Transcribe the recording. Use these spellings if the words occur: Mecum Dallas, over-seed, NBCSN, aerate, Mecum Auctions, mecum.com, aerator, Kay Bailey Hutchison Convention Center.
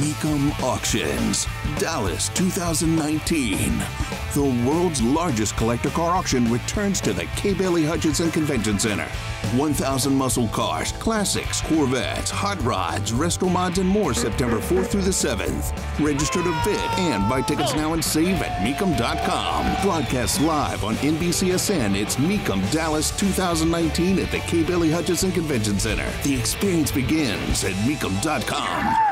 Mecum Auctions, Dallas 2019. The world's largest collector car auction returns to the Kay Bailey Hutchison Convention Center. 1,000 muscle cars, classics, Corvettes, hot rods, resto mods, and more September 4th through the 7th. Register to bid and buy tickets now and save at mecum.com. Broadcast live on NBCSN. It's Mecum Dallas 2019 at the Kay Bailey Hutchison Convention Center. The experience begins at mecum.com.